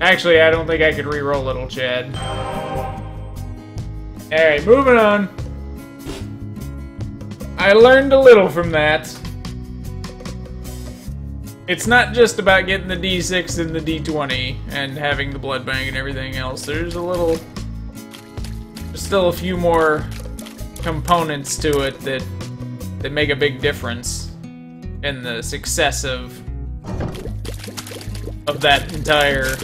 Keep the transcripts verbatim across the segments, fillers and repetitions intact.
Actually, I don't think I could re-roll Little Chad. Alright, moving on. I learned a little from that. It's not just about getting the D six and the D twenty and having the blood bank and everything else. There's a little... There's still a few more components to it that, that make a big difference in the success of, of that entire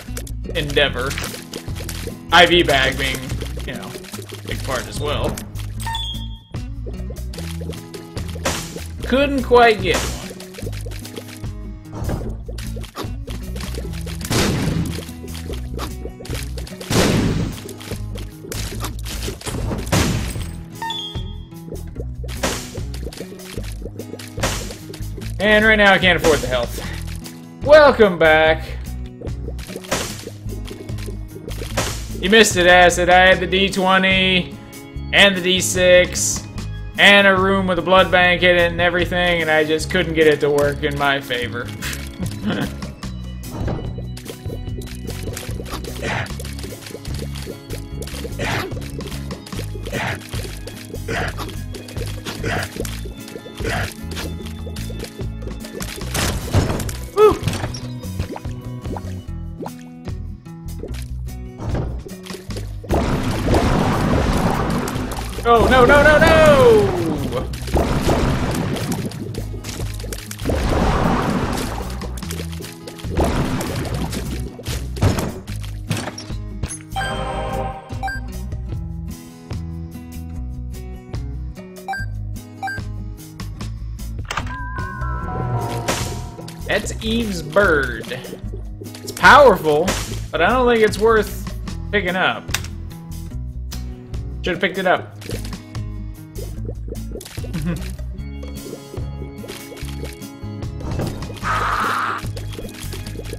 endeavor. I V bag being, you know, a big part as well. Couldn't quite get one. And right now I can't afford the health. Welcome back. You missed it, Acid. I had the D twenty and the D six and a room with a blood bank in it and everything, and I just couldn't get it to work in my favor. Oh, no, no, no, no! That's Eve's bird. It's powerful, but I don't think it's worth picking up. Should've picked it up.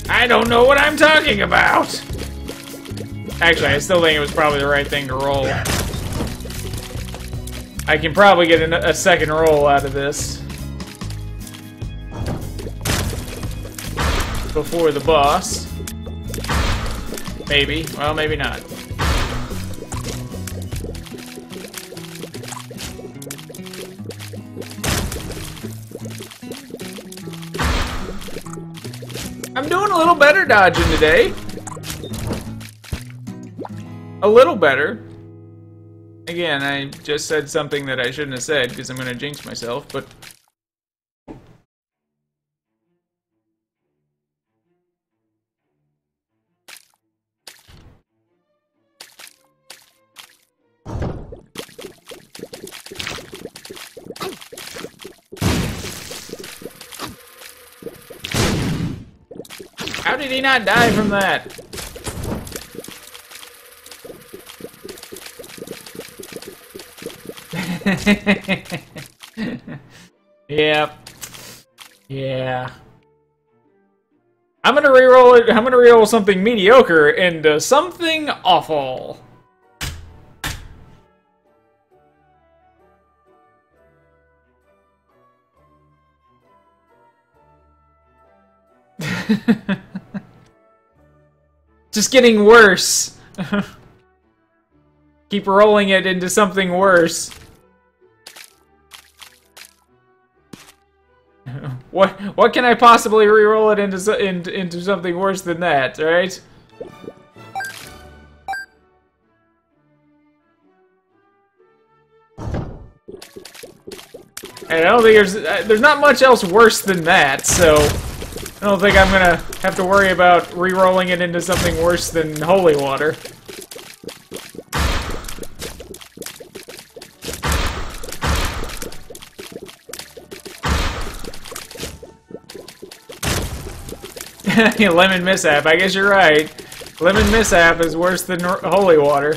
I don't know what I'm talking about! Actually, I still think it was probably the right thing to roll. I can probably get a, a second roll out of this before the boss. Maybe. Well, maybe not. I'm doing a little better dodging today. A little better. Again, I just said something that I shouldn't have said because I'm going to jinx myself, but... How did he not die from that? Yep. Yeah. I'm gonna reroll it. I'm gonna reroll something mediocre into something awful. Just getting worse. Keep rolling it into something worse. What what can I possibly re-roll it into, so, in, into something worse than that, right? I don't think there's there's not much else worse than that, so I don't think I'm gonna have to worry about re-rolling it into something worse than holy water. Lemon mishap, I guess you're right. Lemon mishap is worse than holy water.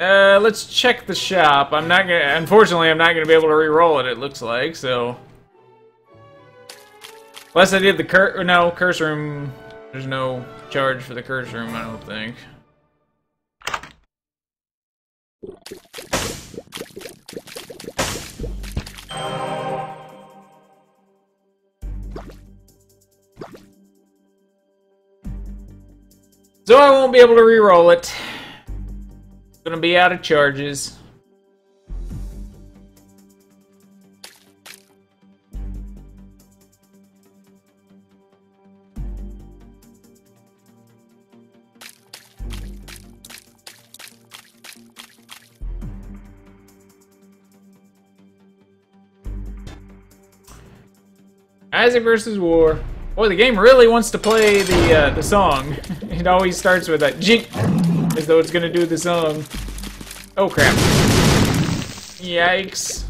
Uh, let's check the shop. I'm not gonna... Unfortunately, I'm not gonna be able to re-roll it, it looks like, so... Unless I did the cur... No, curse room... There's no charge for the curse room, I don't think. Uh... So I won't be able to re-roll it. It's gonna be out of charges. Isaac versus War. Boy, the game really wants to play the uh, the song. It always starts with a jink, as though it's gonna do the song. Oh crap! Yikes!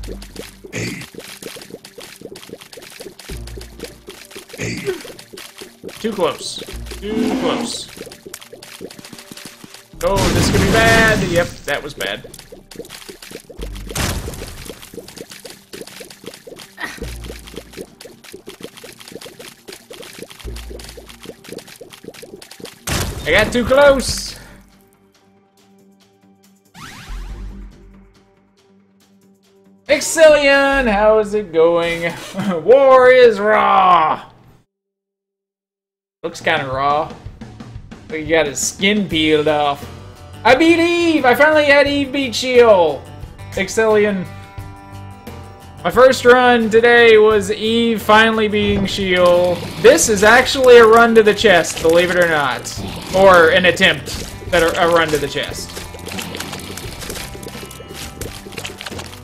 Hey. Hey. Too close. Too close. Oh, this could be bad. Yep, that was bad. I got too close! Exilion, how is it going? War is raw! Looks kinda raw. But he got his skin peeled off. I beat Eve! I finally had Eve beat Sheol! Exilion. My first run today was Eve finally beating Sheol. This is actually a run to the chest, believe it or not. Or an attempt at a run to the chest.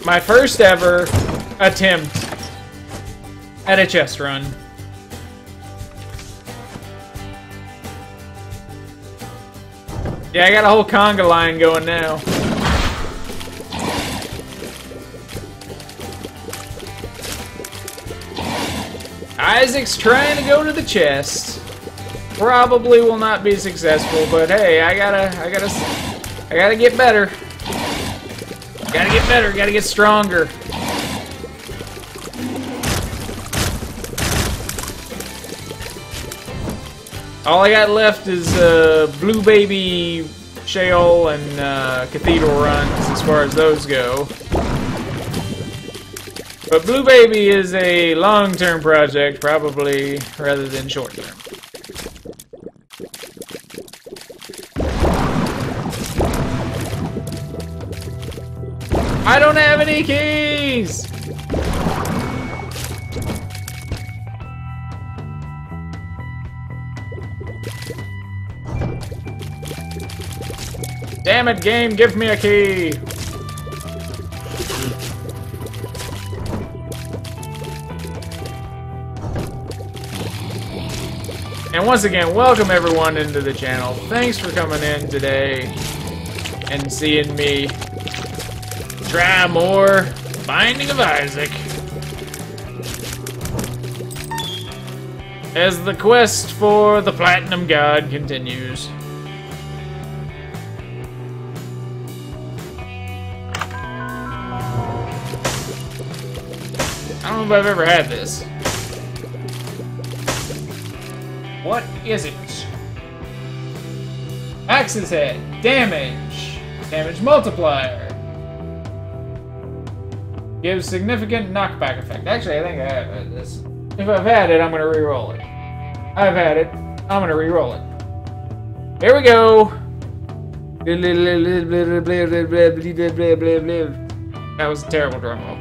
My first ever attempt at a chest run. Yeah, I got a whole conga line going now. Isaac's trying to go to the chest. Probably will not be successful, but hey, I gotta, I gotta, I gotta get better. Gotta get better, gotta get stronger. All I got left is uh, Blue Baby, Sheol, and uh, Cathedral runs as far as those go. But Blue Baby is a long-term project, probably, rather than short-term. I don't have any keys! Damn it, game, give me a key! And once again, welcome everyone into the channel. Thanks for coming in today and seeing me try more Binding of Isaac. As the quest for the Platinum God continues. I don't know if I've ever had this. What is it? Axe's head. Damage. Damage multiplier. Gives significant knockback effect. Actually, I think I have had this. If I've had it, I'm going to re-roll it. I've had it. I'm going to re-roll it. Here we go. That was a terrible drum roll.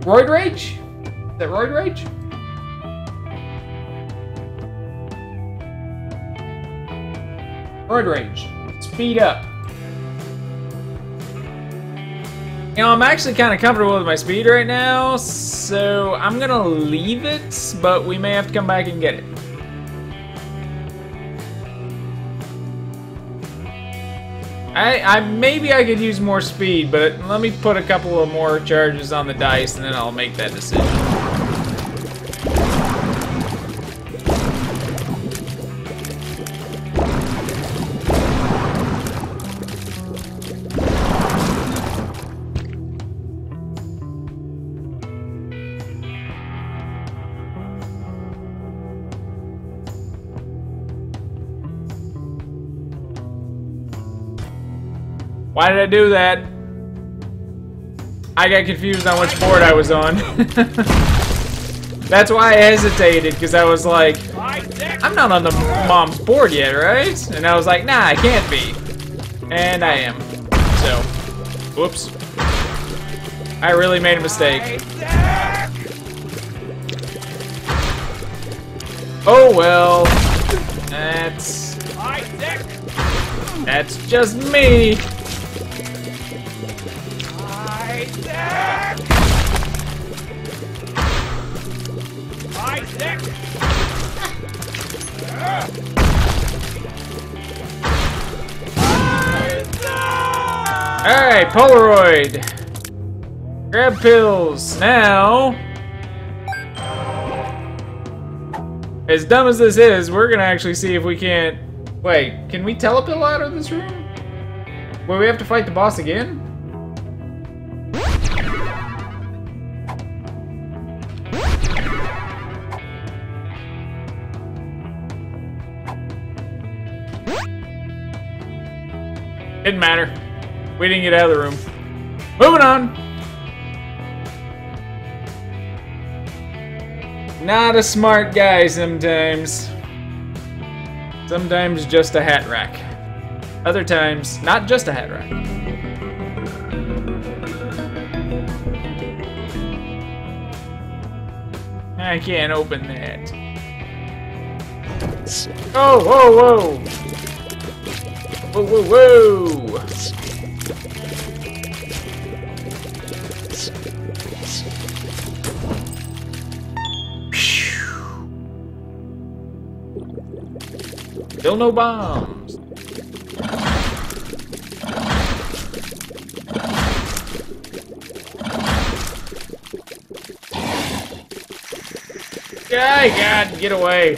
Roid Rage? Is that Roid Rage? Roid Rage. Speed up. You know, I'm actually kind of comfortable with my speed right now, so I'm going to leave it, but we may have to come back and get it. I, I maybe I could use more speed, but let me put a couple of more charges on the dice, and then I'll make that decision. Why did I do that? I got confused on which board I was on. That's why I hesitated, because I was like, I'm not on the mom's board yet, right? And I was like, nah, I can't be. And I am. So, whoops. I really made a mistake. Oh well. That's... That's just me. Alright, Polaroid! Grab pills, now... As dumb as this is, we're gonna actually see if we can't... Wait, can we telepill out of this room? Will we have to fight the boss again? Didn't matter. We didn't get out of the room. Moving on! Not a smart guy sometimes. Sometimes just a hat rack. Other times, not just a hat rack. I can't open that. Oh, whoa, whoa! Whoa, whoa, whoa! Still no bombs. Yeah, God, get away.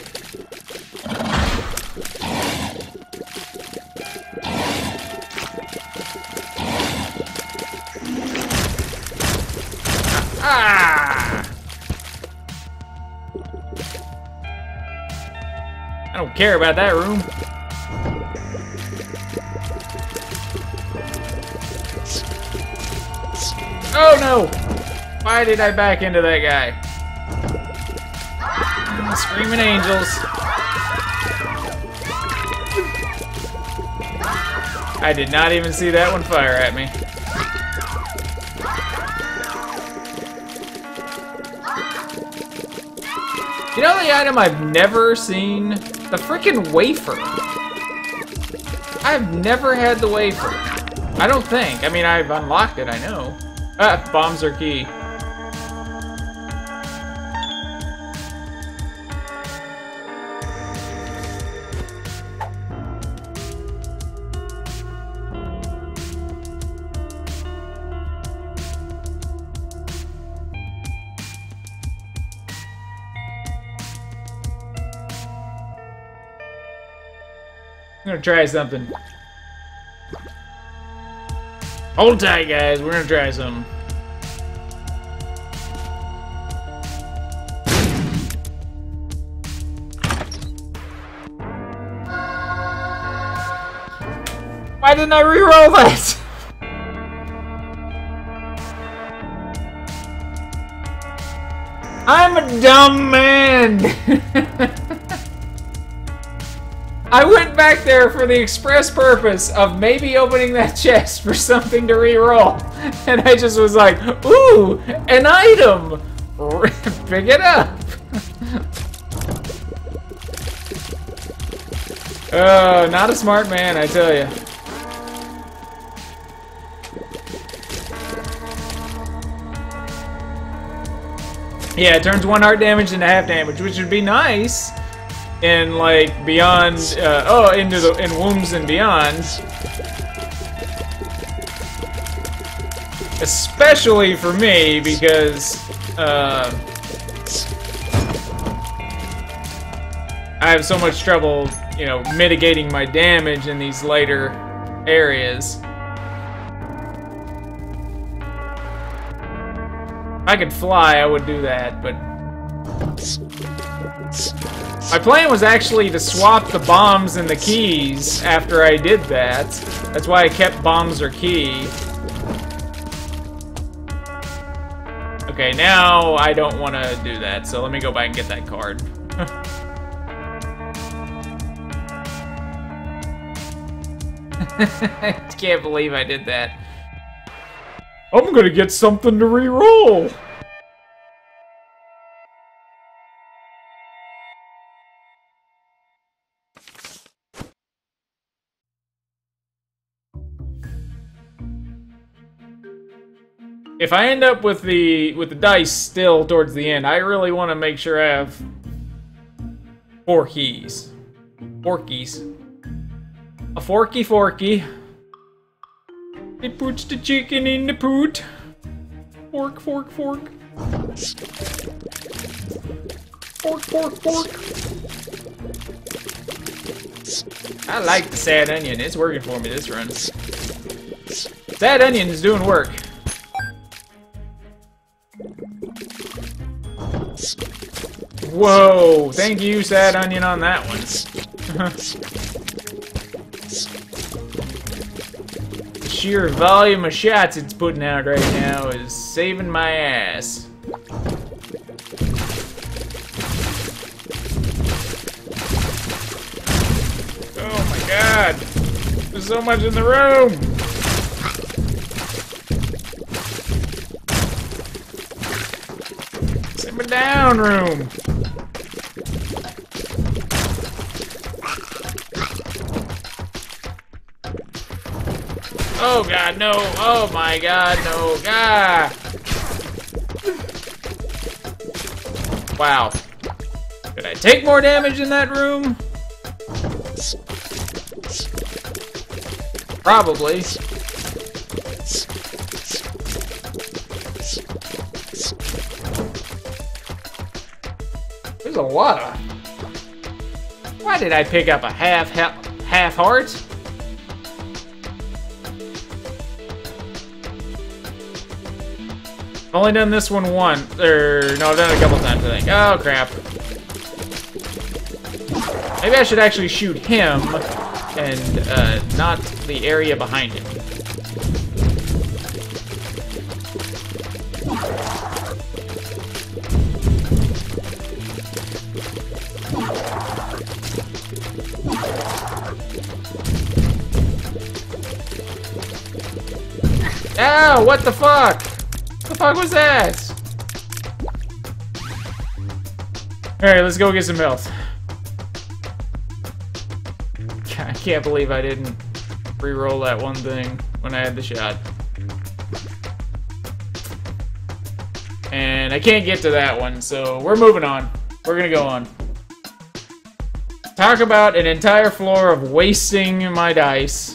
I don't care about that room. Oh no! Why did I back into that guy? Screaming angels. I did not even see that one fire at me. You know the item I've never seen? The freaking wafer. I've never had the wafer. I don't think. I mean, I've unlocked it, I know. Ah, bombs are key. I'm gonna try something. Hold tight, guys. We're gonna try something. Why didn't I reroll that? I'm a dumb man. I went back there for the express purpose of maybe opening that chest for something to reroll, and I just was like, ooh, an item! Pick it up! Oh, not a smart man, I tell you. Yeah, it turns one heart damage into half damage, which would be nice. In like beyond, uh, oh, into the in wombs and beyond, especially for me because uh, I have so much trouble, you know, mitigating my damage in these later areas. If I could fly, I would do that, but. My plan was actually to swap the bombs and the keys after I did that. That's why I kept bombs or key. I Okay, now I don't want to do that, so let me go back and get that card. I can't believe I did that. I'm gonna get something to re-roll! If I end up with the with the dice still towards the end, I really want to make sure I have Forkies. Forkies. A forky forky. It puts the chicken in the poot. Fork, fork, fork. Fork, fork, fork. I like the Sad Onion. It's working for me this run. Sad Onion is doing work. Whoa! Thank you, Sad Onion, on that one. The sheer volume of shots it's putting out right now is saving my ass. Oh my god! There's so much in the room! Simmer down, room! Oh god, no! Oh my god, no! Ah! Wow. Did I take more damage in that room? Probably. There's a lot of... Why did I pick up a half, half, half heart? I've only done this one once, or no, I've done it a couple times, I think. Oh, crap. Maybe I should actually shoot him, and uh, not the area behind him. Ow, what the fuck? What the fuck was that? Alright, let's go get some health. I can't believe I didn't re-roll that one thing when I had the shot. And I can't get to that one, so we're moving on. We're gonna go on. Talk about an entire floor of wasting my dice.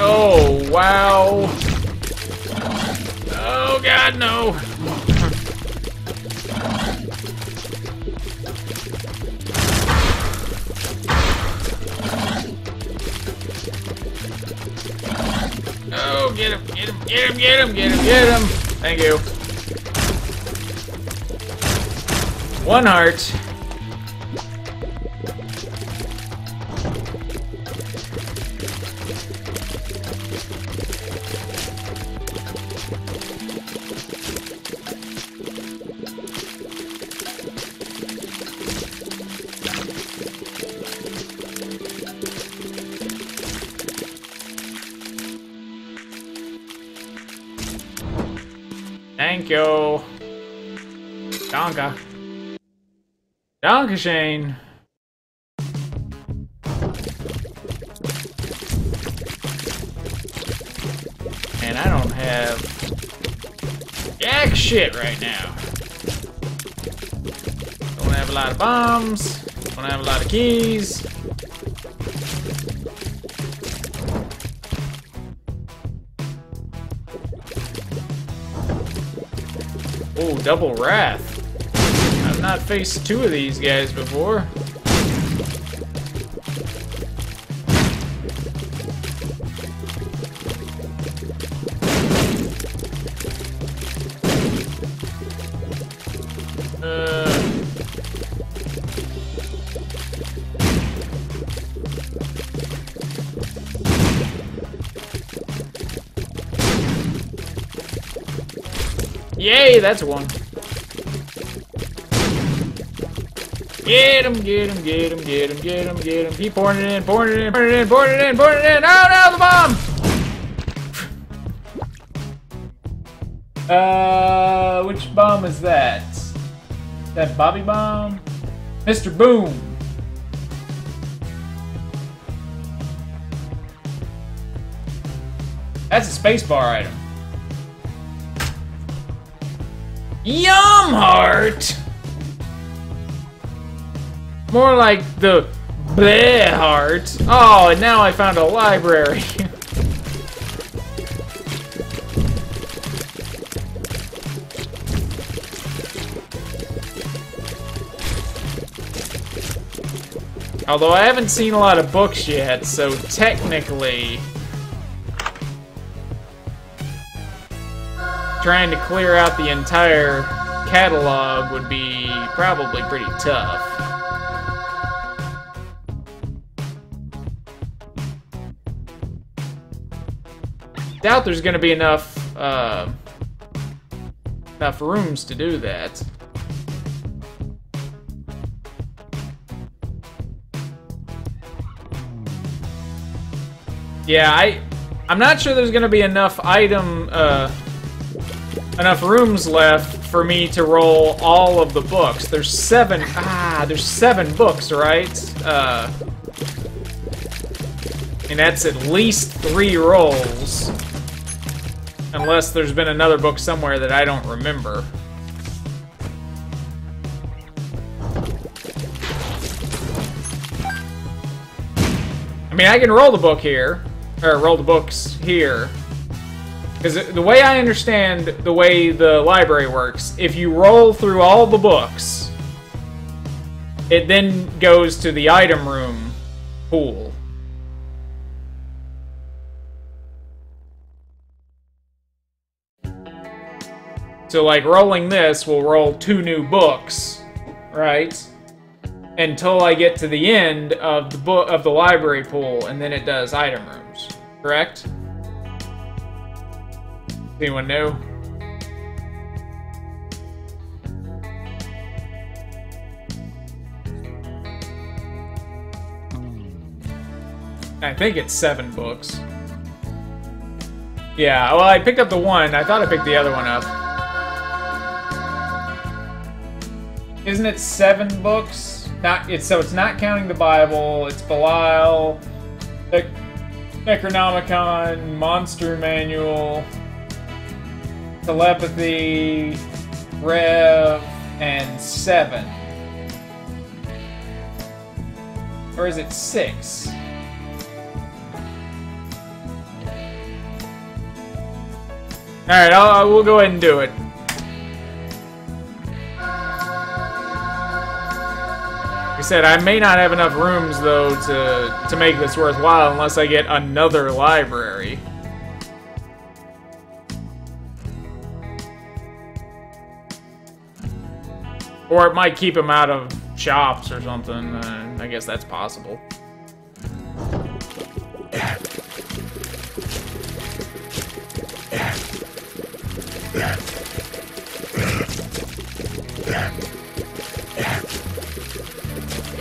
Oh, wow. Oh, God, no. Oh, get him, get him, get him, get him, get him, get him. Thank you. One heart. Thank you. Donka. Donka Shane. And I don't have jack shit right now. Don't have a lot of bombs. Don't have a lot of keys. Oh, double wrath. I've not faced two of these guys before. Yay, that's one. Get him, get him, get him, get him, get him, get him. Keep pouring it in, pouring it in, pouring it in, pouring it in, pouring it in. Oh no, the bomb! uh, which bomb is that? That Bobby Bomb? Mister Boom! That's a spacebar item. Yum heart! More like the bleh heart. Oh, and now I found a library. Although I haven't seen a lot of books yet, so technically... trying to clear out the entire catalog would be probably pretty tough. Doubt there's gonna be enough uh, enough rooms to do that. Yeah, I I'm not sure there's gonna be enough item. Uh, Enough rooms left for me to roll all of the books. There's seven. Ah, there's seven books, right? Uh, and that's at least three rolls. Unless there's been another book somewhere that I don't remember. I mean, I can roll the book here. Or roll the books here. Because the way I understand the way the library works, if you roll through all the books, it then goes to the item room pool. So, like, rolling this will roll two new books, right? Until I get to the end of the book of the library pool, and then it does item rooms, correct? Anyone know? I think it's seven books. Yeah, well, I picked up the one. I thought I picked the other one up. Isn't it seven books? Not it's so it's not counting the Bible. It's Belial, the Necronomicon, Monster Manual, Telepathy, Rev, and seven. Or is it six? Alright, I'll, we'll go ahead and do it. Like I said, I may not have enough rooms, though, to, to make this worthwhile unless I get another library. Or it might keep him out of shops or something. Uh, I guess that's possible. I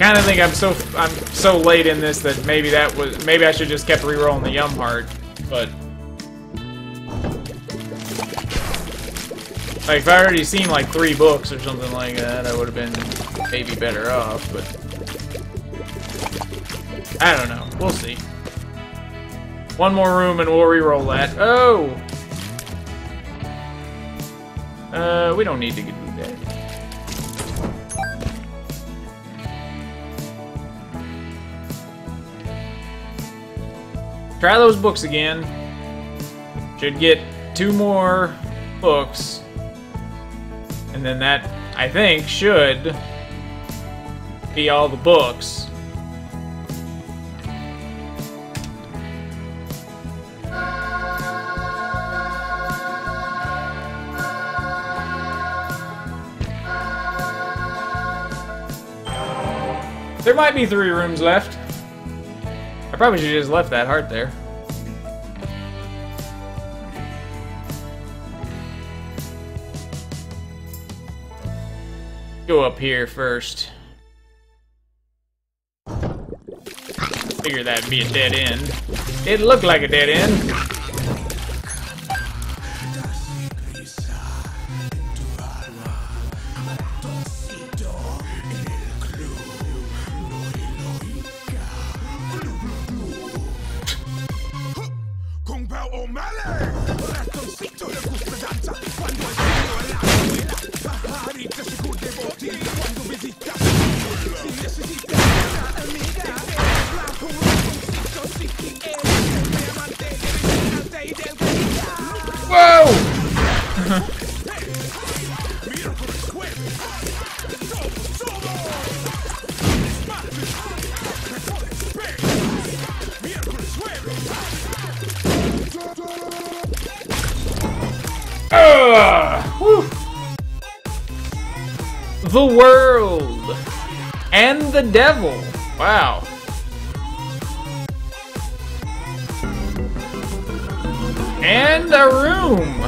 kind of think I'm so I'm so late in this that maybe that was maybe I should just kept re-rolling the yum heart, but. Like, if I already seen, like, three books or something like that, I would have been maybe better off, but... I don't know. We'll see. One more room and we'll re-roll that. Oh! Uh, we don't need to do that. Try those books again. Should get two more books. And then that, I think, should be all the books. There might be three rooms left. I probably should have just left that heart there. Go up here first. Figure that'd be a dead end. It looked like a dead end. The world and the devil. Wow. And a room.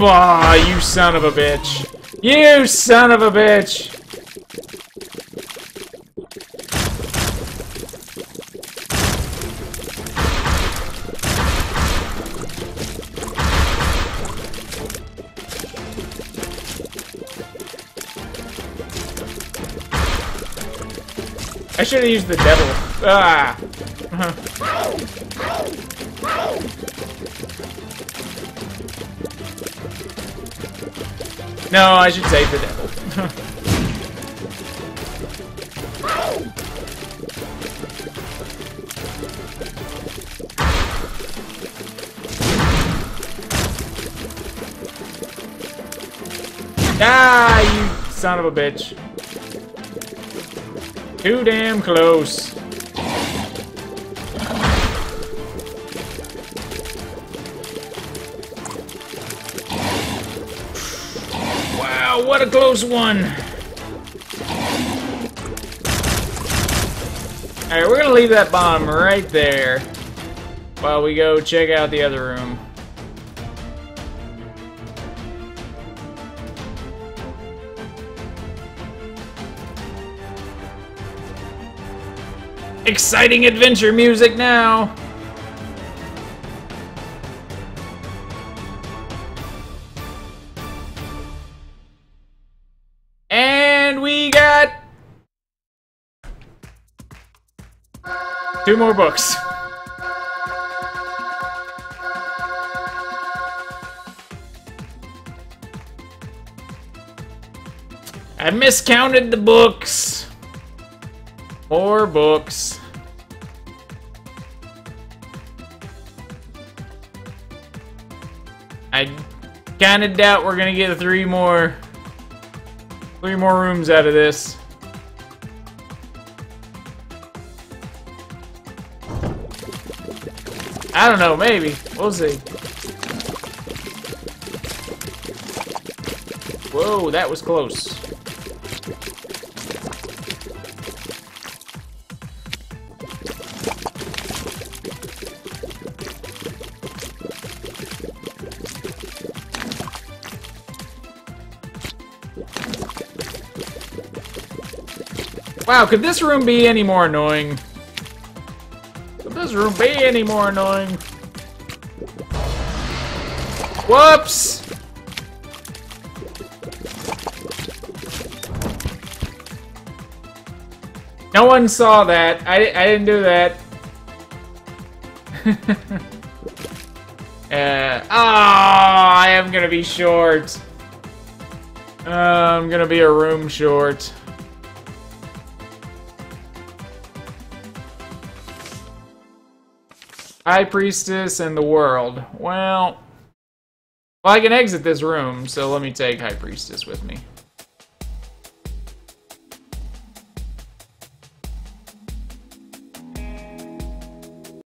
Bah, you son of a bitch. You son of a bitch. I should have used the devil. Ah. Uh-huh. No, I should save the devil. Ah, you son of a bitch. Too damn close. Wow, what a close one. Alright, we're gonna leave that bomb right there while we go check out the other room. Exciting adventure music now! And we got two more books. I miscounted the books. More books. I kind of doubt we're gonna get three more, three more rooms out of this. I don't know, maybe. We'll see. Whoa, that was close. Wow, could this room be any more annoying? Could this room be any more annoying? Whoops! No one saw that. I, I didn't do that. uh, oh, I am gonna be short. Uh, I'm gonna be a room short. High Priestess and the world. Well, well, I can exit this room, so let me take High Priestess with me.